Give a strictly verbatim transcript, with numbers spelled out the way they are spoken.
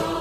Who's